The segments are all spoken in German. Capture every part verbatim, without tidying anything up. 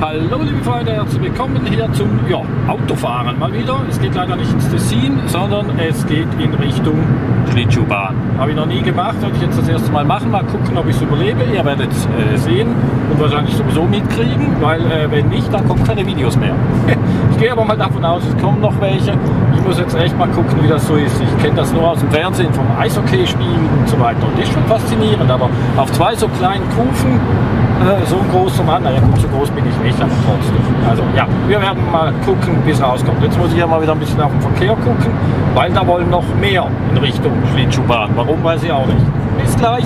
Hallo liebe Freunde, herzlich willkommen hier zum ja, Autofahren mal wieder. Es geht leider nicht ins Tessin, sondern es geht in Richtung Schlittschuhbahn. Habe ich noch nie gemacht, werde ich jetzt das erste Mal machen. Mal gucken, ob ich es überlebe. Ihr werdet es äh, sehen und wahrscheinlich sowieso mitkriegen, weil äh, wenn nicht, dann kommen keine Videos mehr. Ich gehe aber mal davon aus, es kommen noch welche. Ich muss jetzt echt mal gucken, wie das so ist. Ich kenne das nur aus dem Fernsehen, vom Eishockeyspielen und so weiter. Und das ist schon faszinierend, aber auf zwei so kleinen Kufen. So ein großer Mann, naja gut, so groß bin ich nicht, aber trotzdem. Also ja, wir werden mal gucken, wie es rauskommt. Jetzt muss ich ja mal wieder ein bisschen auf den Verkehr gucken, weil da wollen noch mehr in Richtung Schlittschuhbahn. Warum, weiß ich auch nicht. Bis gleich!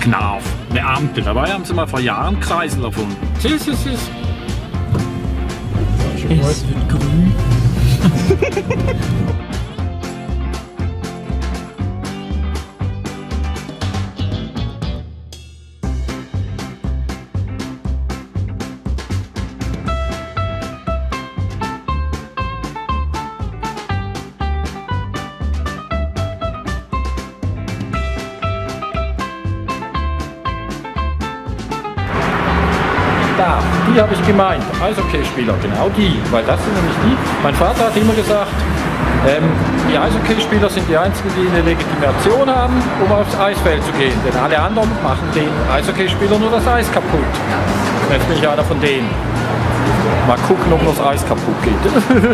Knarf, eine Ampel. Dabei haben sie mal vor Jahren Kreisel erfunden. Tschüss, tschüss, tschüss. Es wird grün. Da, die habe ich gemeint, Eishockeyspieler, genau die, weil das sind nämlich die, mein Vater hat immer gesagt, ähm, die Eishockeyspieler sind die einzigen, die eine Legitimation haben, um aufs Eisfeld zu gehen, denn alle anderen machen den Eishockeyspielern nur das Eis kaputt. Jetzt bin ich einer von denen. Mal gucken, ob das Eis kaputt geht.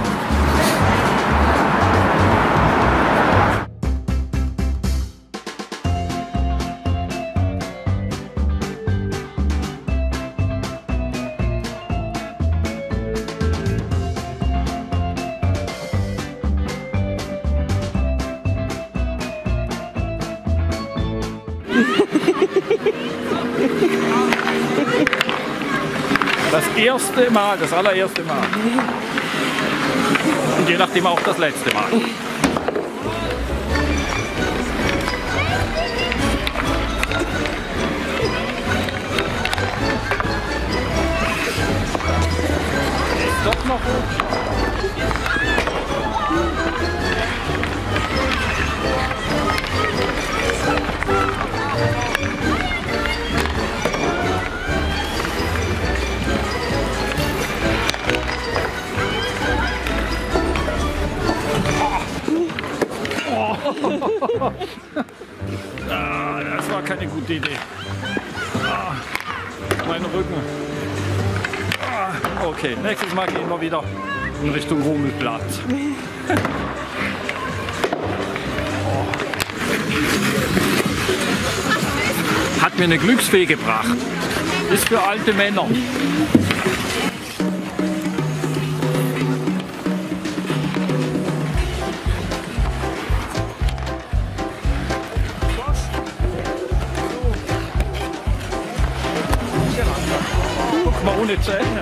Das erste Mal, das allererste Mal. Und je nachdem auch das letzte Mal. Ist doch noch gut. Ah, das war keine gute Idee. Ah, mein Rücken. Ah, okay, nächstes Mal gehen wir wieder in Richtung Rummelplatz. Oh. Hat mir eine Glücksfee gebracht. Ist für alte Männer. Mal ohne Zähne.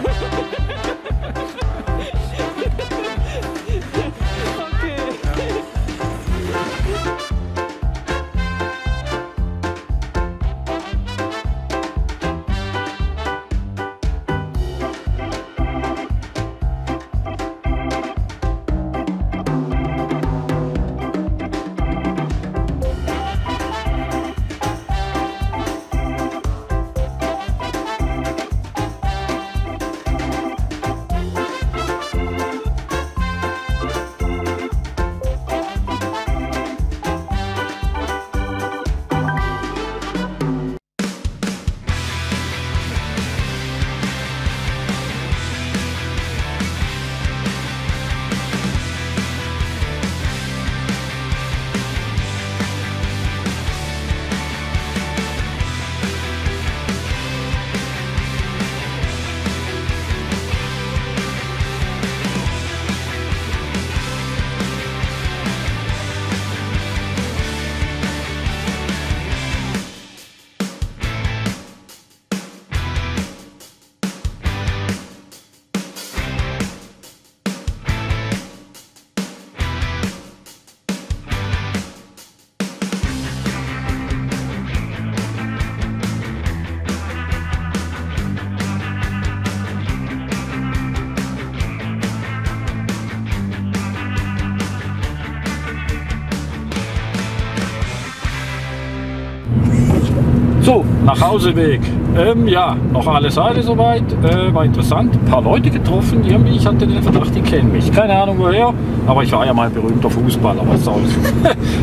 So, nach Hauseweg. Ähm, ja, noch alles heile soweit. Äh, war interessant. Ein paar Leute getroffen, irgendwie. Ich hatte den Verdacht, die kennen mich. Keine Ahnung woher. Aber ich war ja mal berühmter Fußballer. Was soll's?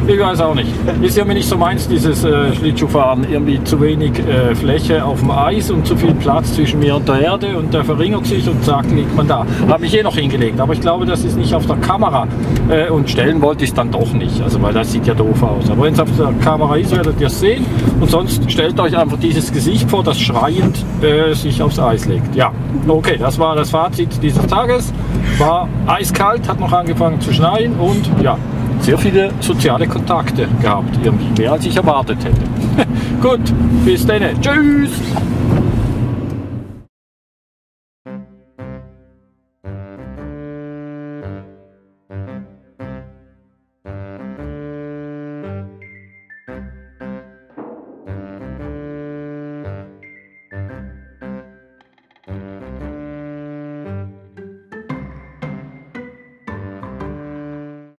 Ich weiß auch nicht. Ist ja mir nicht so meins, dieses äh, Schlittschuhfahren. Irgendwie zu wenig äh, Fläche auf dem Eis und zu viel Platz zwischen mir und der Erde. Und der verringert sich und zack, liegt man da. Habe mich eh noch hingelegt. Aber ich glaube, das ist nicht auf der Kamera. Äh, und stellen wollte ich es dann doch nicht. Also, weil das sieht ja doof aus. Aber wenn es auf der Kamera ist, werdet ihr es sehen. Und sonst stellt euch einfach dieses Gesicht vor, das schreiend äh, sich aufs Eis legt. Ja, okay, das war das Fazit dieses Tages. War eiskalt, hat noch angefangen zu schneien und ja, sehr viele soziale Kontakte gehabt. Irgendwie mehr als ich erwartet hätte. Gut, bis dann. Tschüss!